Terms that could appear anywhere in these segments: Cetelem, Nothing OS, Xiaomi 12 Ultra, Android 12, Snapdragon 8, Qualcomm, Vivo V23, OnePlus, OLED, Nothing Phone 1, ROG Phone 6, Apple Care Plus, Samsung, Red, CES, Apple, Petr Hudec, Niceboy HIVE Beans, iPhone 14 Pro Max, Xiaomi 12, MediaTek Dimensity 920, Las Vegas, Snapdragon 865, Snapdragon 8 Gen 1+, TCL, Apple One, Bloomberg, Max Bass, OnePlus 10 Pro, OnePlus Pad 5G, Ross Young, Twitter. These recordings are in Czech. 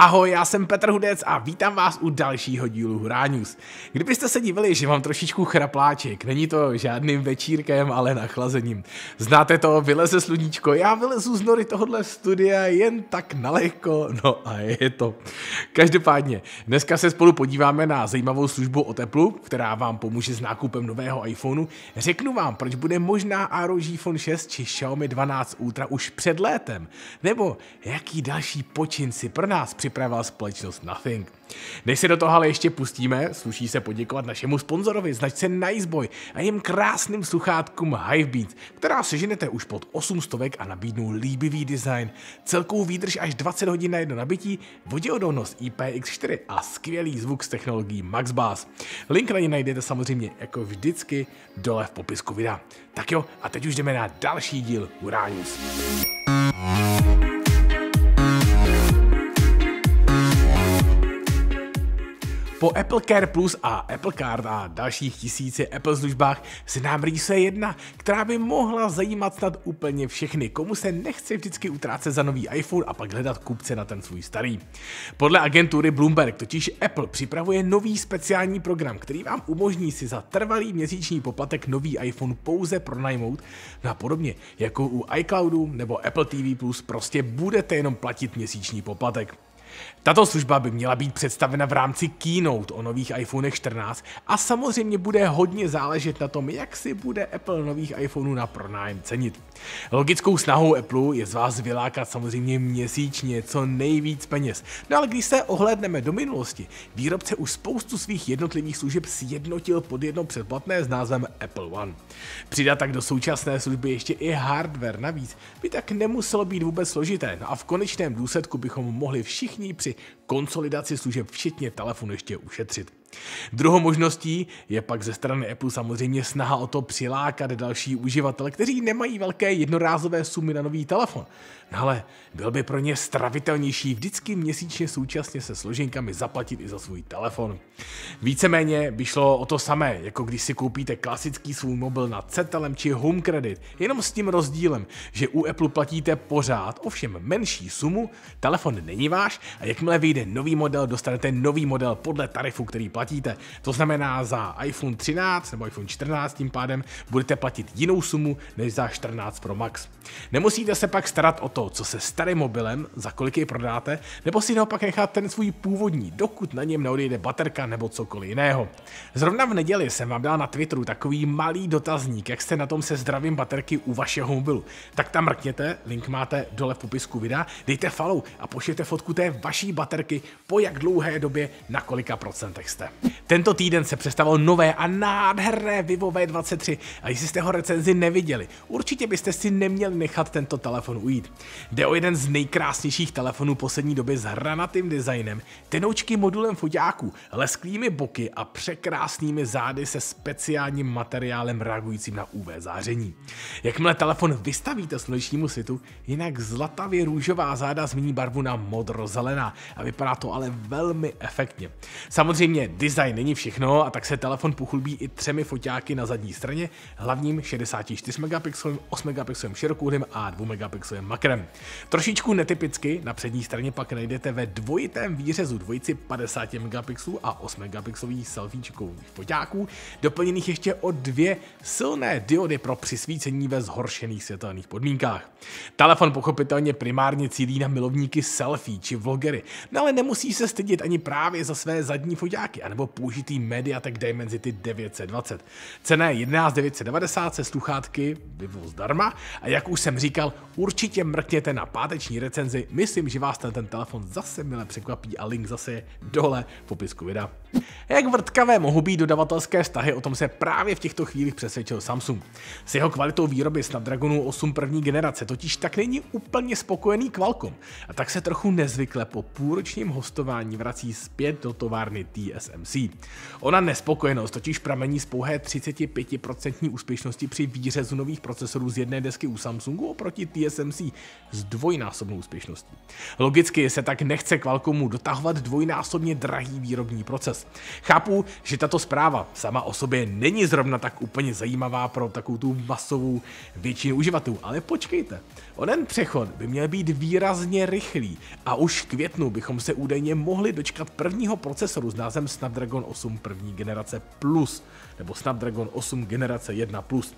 Ahoj, já jsem Petr Hudec a vítám vás u dalšího dílu Hurá News. Kdybyste se divili, že mám trošičku chrapláček, není to žádným večírkem, ale nachlazením. Znáte to, vyleze sluníčko, já vylezu z nory tohohle studia jen tak nalehko, no a je to. Každopádně, dneska se spolu podíváme na zajímavou službu od Apple, která vám pomůže s nákupem nového iPhoneu. Řeknu vám, proč bude možná ROG Phone 6 či Xiaomi 12 Ultra už před létem, nebo jaký další počin si pro nás připravila společnost Nothing. Než se do toho ale ještě pustíme, sluší se poděkovat našemu sponzorovi, značce Niceboy a jim krásným sluchátkům HIVE Beans, která seženete už pod 800 a nabídnou líbivý design, celkovou výdrž až 20 hodin na jedno nabití, voděodolnost IPX4 a skvělý zvuk s technologií Max Bass. Link na ně najdete samozřejmě jako vždycky dole v popisku videa. Tak jo, a teď už jdeme na další díl Hurá News. Po Apple Care Plus a Apple Card a dalších tisíci Apple službách se nám rýsuje jedna, která by mohla zajímat snad úplně všechny, komu se nechce vždycky utrácet za nový iPhone a pak hledat kupce na ten svůj starý. Podle agentury Bloomberg totiž Apple připravuje nový speciální program, který vám umožní si za trvalý měsíční poplatek nový iPhone pouze pronajmout, no a podobně jako u iCloudu nebo Apple TV Plus prostě budete jenom platit měsíční poplatek. Tato služba by měla být představena v rámci keynote o nových iPhonech 14 a samozřejmě bude hodně záležet na tom, jak si bude Apple nových iPhoneů na pronájem cenit. Logickou snahou Apple je z vás vylákat samozřejmě měsíčně co nejvíc peněz, no ale když se ohlédneme do minulosti, výrobce už spoustu svých jednotlivých služeb sjednotil pod jedno předplatné s názvem Apple One. Přidat tak do současné služby ještě i hardware navíc by tak nemuselo být vůbec složité, no a v konečném důsledku bychom mohli všichni při konsolidaci služeb včetně telefonu ještě ušetřit. Druhou možností je pak ze strany Apple samozřejmě snaha o to přilákat další uživatele, kteří nemají velké jednorázové sumy na nový telefon. No ale byl by pro ně stravitelnější vždycky měsíčně současně se složenkami zaplatit i za svůj telefon. Víceméně by šlo o to samé, jako když si koupíte klasický svůj mobil na Cetelem či Homecredit, jenom s tím rozdílem, že u Apple platíte pořád, ovšem menší sumu, telefon není váš a jakmile vyjde nový model, dostanete nový model podle tarifu, který platíte. To znamená, za iPhone 13 nebo iPhone 14 tím pádem budete platit jinou sumu než za 14 Pro Max. Nemusíte se pak starat o to, co se starým mobilem, za kolik jej prodáte, nebo si naopak nechat ten svůj původní, dokud na něm neodejde baterka nebo cokoliv jiného. Zrovna v neděli jsem vám dal na Twitteru takový malý dotazník, jak jste na tom se zdravím baterky u vašeho mobilu. Tak tam mrkněte, link máte dole v popisku videa, dejte follow a pošlete fotku té vaší baterky, po jak dlouhé době, na kolika procentech jste. Tento týden se představilo nové a nádherné Vivo V23 a jestli jste ho recenzi neviděli, určitě byste si neměli nechat tento telefon ujít. Jde o jeden z nejkrásnějších telefonů poslední doby s hranatým designem, tenoučky modulem foťáků, lesklými boky a překrásnými zády se speciálním materiálem reagujícím na UV záření. Jakmile telefon vystavíte slunečnímu svitu, jinak zlatavě růžová záda změní barvu na modrozelená a vypadá to ale velmi efektně. Samozřejmě design není všechno a tak se telefon pochlubí i 3 foťáky na zadní straně, hlavním 64 megapixelem, 8 megapixelem širokouhlým a 2 megapixelem makrem. Trošičku netypicky na přední straně pak najdete ve dvojitém výřezu dvojici 50 megapixelů a 8 megapixelových selfiečkových foťáků, doplněných ještě o 2 silné diody pro přisvícení ve zhoršených světelných podmínkách. Telefon pochopitelně primárně cílí na milovníky selfie či vlogery, no ale nemusí se stydět ani právě za své zadní foťáky, anebo použitý MediaTek Dimensity 920. Cena je 11 990 se sluchátky Vivo zdarma a jak už jsem říkal, určitě mrkněte na páteční recenzi, myslím, že vás ten telefon zase mile překvapí a link zase je dole v popisku videa. Jak vrtkavé mohou být dodavatelské vztahy, o tom se právě v těchto chvílích přesvědčil Samsung. S jeho kvalitou výroby Snapdragonu 8 první generace totiž tak není úplně spokojený Qualcomm a tak se trochu nezvykle po půlročním hostování vrací zpět do továrny TSMC. TSMC. Ona nespokojenost totiž pramení z pouhé 35% úspěšnosti při výřezu nových procesorů z jedné desky u Samsungu oproti TSMC s dvojnásobnou úspěšností. Logicky se tak nechce Qualcommu dotahovat dvojnásobně drahý výrobní proces. Chápu, že tato zpráva sama o sobě není zrovna tak úplně zajímavá pro takovou tu masovou většinu uživatelů, ale počkejte, onen přechod by měl být výrazně rychlý a už v květnu bychom se údajně mohli dočkat prvního procesoru s názvem Snapdragon 8 první generace Plus, nebo Snapdragon 8 generace 1 Plus.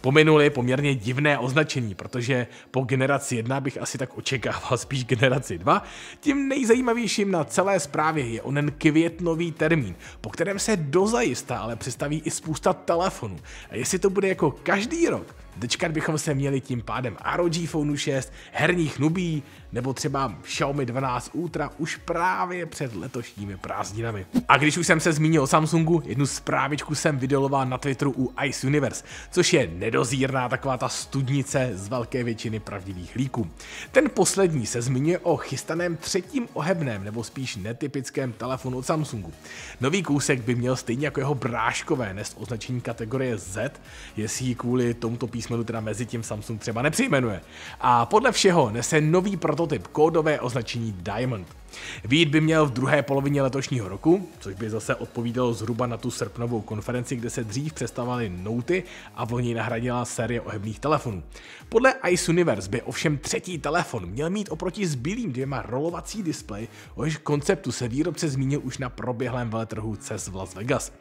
Pominuli poměrně divné označení, protože po generaci 1 bych asi tak očekával spíš generaci 2. Tím nejzajímavějším na celé zprávě je onen květnový termín, po kterém se dozajista ale přistaví i spousta telefonů. A jestli to bude jako každý rok, dočkat bychom se měli tím pádem ROG Phone 6, herních nubí, nebo třeba Xiaomi 12 Ultra už právě před letošními prázdninami. A když už jsem se zmínil o Samsungu, jednu zprávičku jsem vydoloval na Twitteru u Ice Universe, což je nedozírná taková ta studnice z velké většiny pravdivých líků. Ten poslední se zmiňuje o chystaném třetím ohebném, nebo spíš netypickém telefonu od Samsungu. Nový kousek by měl stejně jako jeho bráškové nést označení kategorie Z, jestli ji kvůli tomuto písmenu teda mezi tím Samsung třeba nepřejmenuje. A podle všeho nese nový prototyp, kódové označení Diamond. Výjít by měl v druhé polovině letošního roku, což by zase odpovídalo zhruba na tu srpnovou konferenci, kde se dřív přestavovaly Noty a v loni nahradila série ohebných telefonů. Podle Ice Universe by ovšem třetí telefon měl mít oproti zbylým dvěma rolovací displej, o jehož konceptu se výrobce zmínil už na proběhlém veletrhu CES v Las Vegas.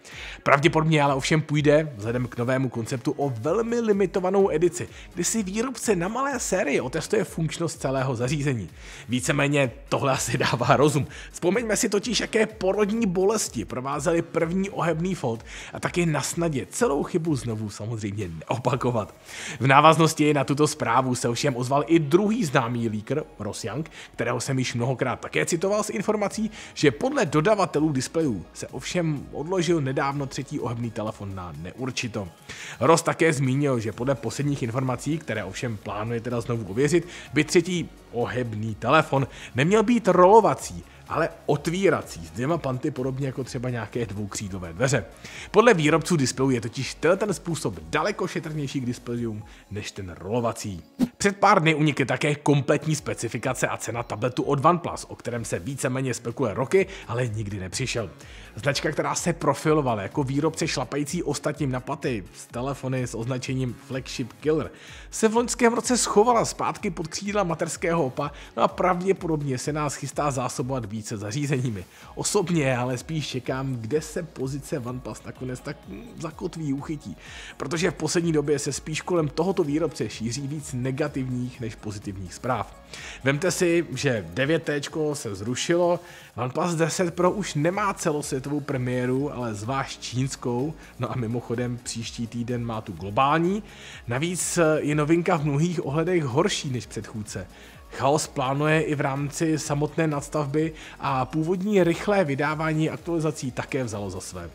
Pravděpodobně ale ovšem půjde, vzhledem k novému konceptu, o velmi limitovanou edici, kdy si výrobce na malé sérii otestuje funkčnost celého zařízení. Víceméně tohle asi dává rozum. Vzpomeňme si totiž, jaké porodní bolesti provázely první ohebný fold, a taky nasnadě celou chybu znovu samozřejmě neopakovat. V návaznosti na tuto zprávu se ovšem ozval i druhý známý leaker, Ross Young, kterého jsem již mnohokrát také citoval s informací, že podle dodavatelů displejů se ovšem odložil nedávno třetí ohebný telefon na neurčito. Ross také zmínil, že podle posledních informací, které ovšem plánuje teda znovu ověřit, by třetí ohebný telefon neměl být rolovací, ale otvírací, s dvěma panty podobně jako třeba nějaké dvoukřídlové dveře. Podle výrobců displejů je totiž ten způsob daleko šetrnější k displejům než ten rolovací. Před pár dny unikly také kompletní specifikace a cena tabletu od OnePlus, o kterém se víceméně spekuluje roky, ale nikdy nepřišel. Značka, která se profilovala jako výrobce šlapající ostatním na paty s telefony s označením Flagship Killer, se v loňském roce schovala zpátky pod křídla materského opa, no a pravděpodobně se nás chystá zásobovat více zařízeními. Osobně ale spíš čekám, kde se pozice OnePlus nakonec tak zakotví, uchytí, protože v poslední době se spíš kolem tohoto výrobce šíří víc negativních než pozitivních zpráv. Vemte si, že 9T se zrušilo, OnePlus 10 Pro už nemá celosvětovou premiéru, ale zvlášť čínskou, no a mimochodem příští týden má tu globální, navíc je novinka v mnohých ohledech horší než předchůdce. Chaos plánuje i v rámci samotné nadstavby a původní rychlé vydávání aktualizací také vzalo za své.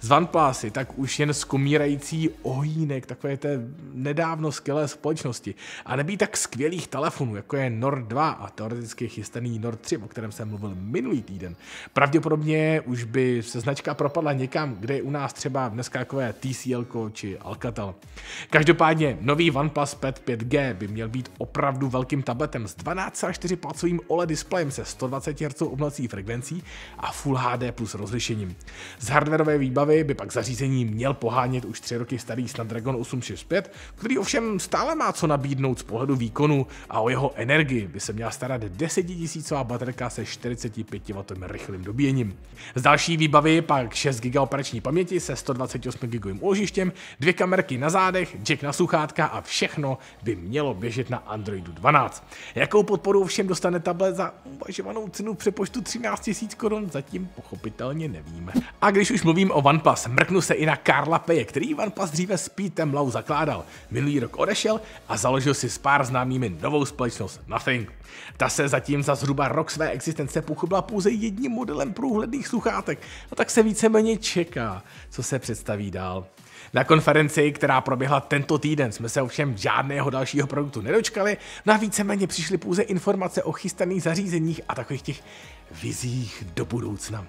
Z OnePlusy tak už jen skomírající ohýnek takové té nedávno skvělé společnosti a nebýt tak skvělých telefonů, jako je Nord 2 a teoreticky chystaný Nord 3, o kterém jsem mluvil minulý týden. Pravděpodobně už by se značka propadla někam, kde je u nás třeba dneska takové TCL či Alcatel. Každopádně nový OnePlus Pad 5G by měl být opravdu velkým tabletem s 12,4 palcovým OLED displejem se 120 Hz obnovací frekvencí a Full HD plus rozlišením. Z hardwarové výbavy by pak zařízení měl pohánět už 3 roky starý Snapdragon 865, který ovšem stále má co nabídnout z pohledu výkonu, a o jeho energii by se měla starat 10 000 baterka se 45 W rychlým dobíjením. Z další výbavy pak 6 GB operační paměti se 128 GB úložištěm, dvě kamerky na zádech, jack na sluchátka a všechno by mělo běžet na Androidu 12. Jakou podporu ovšem dostane tablet za uvažovanou cenu přepočtu 13 000 Kč, zatím pochopitelně nevíme. A když už mluvím o OnePlus, mrknu se i na Karla Peje, který OnePlus dříve s Petem Lau zakládal. Minulý rok odešel a založil si s pár známými novou společnost Nothing. Ta se zatím za zhruba rok své existence pochlubila pouze jedním modelem průhledných sluchátek, a tak se víceméně čeká, co se představí dál. Na konferenci, která proběhla tento týden, jsme se ovšem žádného dalšího produktu nedočkali, no a víceméně přišly pouze informace o chystaných zařízeních a takových těch vizích do budoucna.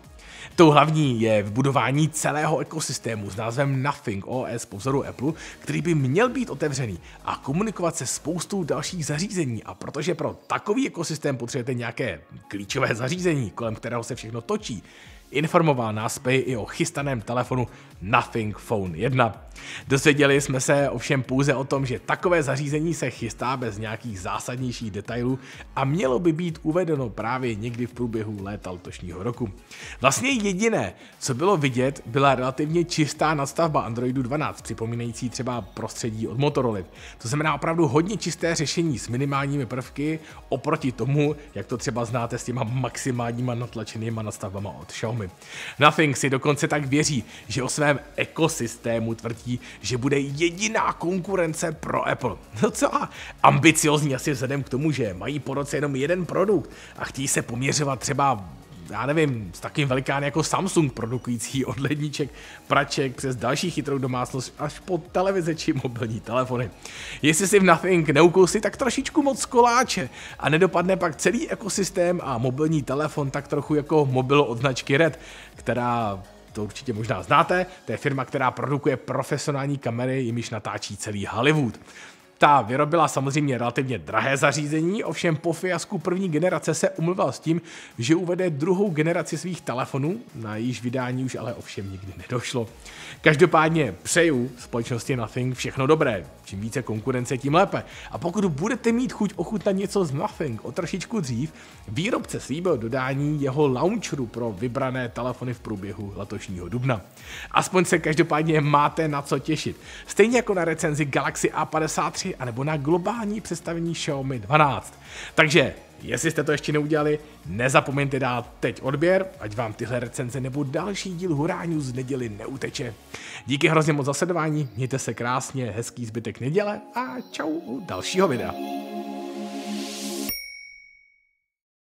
Tou hlavní je vybudování celého ekosystému s názvem Nothing OS po vzoru Apple, který by měl být otevřený a komunikovat se spoustou dalších zařízení, a protože pro takový ekosystém potřebujete nějaké klíčové zařízení, kolem kterého se všechno točí, informoval nás Pej i o chystaném telefonu Nothing Phone 1. Dozvěděli jsme se ovšem pouze o tom, že takové zařízení se chystá bez nějakých zásadnějších detailů a mělo by být uvedeno právě někdy v průběhu léta letošního roku. Vlastně jediné, co bylo vidět, byla relativně čistá nadstavba Androidu 12, připomínající třeba prostředí od Motorola. To znamená opravdu hodně čisté řešení s minimálními prvky oproti tomu, jak to třeba znáte s těma maximálníma natlačenýma nadstavbama od Xiaomi. Nothing si dokonce tak věří, že o svém ekosystému tvrdí, že bude jediná konkurence pro Apple. Docela ambiciozní asi vzhledem k tomu, že mají po roce jenom jeden produkt a chtějí se poměřovat třeba, já nevím, s takým velikánem jako Samsung, produkující od ledniček, praček přes další chytrou domácnost až po televize či mobilní telefony. Jestli si v Nothing neukousí tak trošičku moc koláče a nedopadne pak celý ekosystém a mobilní telefon tak trochu jako mobilo od značky Red, která, to určitě možná znáte, to je firma, která produkuje profesionální kamery, jimiž natáčí celý Hollywood. Ta vyrobila samozřejmě relativně drahé zařízení, ovšem po fiasku první generace se umluvil s tím, že uvede druhou generaci svých telefonů, na jejíž vydání už ale ovšem nikdy nedošlo. Každopádně přeju společnosti Nothing všechno dobré, čím více konkurence, tím lépe. A pokud budete mít chuť ochutnat něco z Nothing o trošičku dřív, výrobce slíbil dodání jeho launcheru pro vybrané telefony v průběhu letošního dubna. Aspoň se každopádně máte na co těšit. Stejně jako na recenzi Galaxy A53 anebo na globální představení Xiaomi 12. Takže, jestli jste to ještě neudělali, nezapomeňte dát teď odběr, ať vám tyhle recenze nebo další díl Hurá News z neděli neuteče. Díky hrozně moc za sledování, mějte se krásně, hezký zbytek neděle a čau u dalšího videa.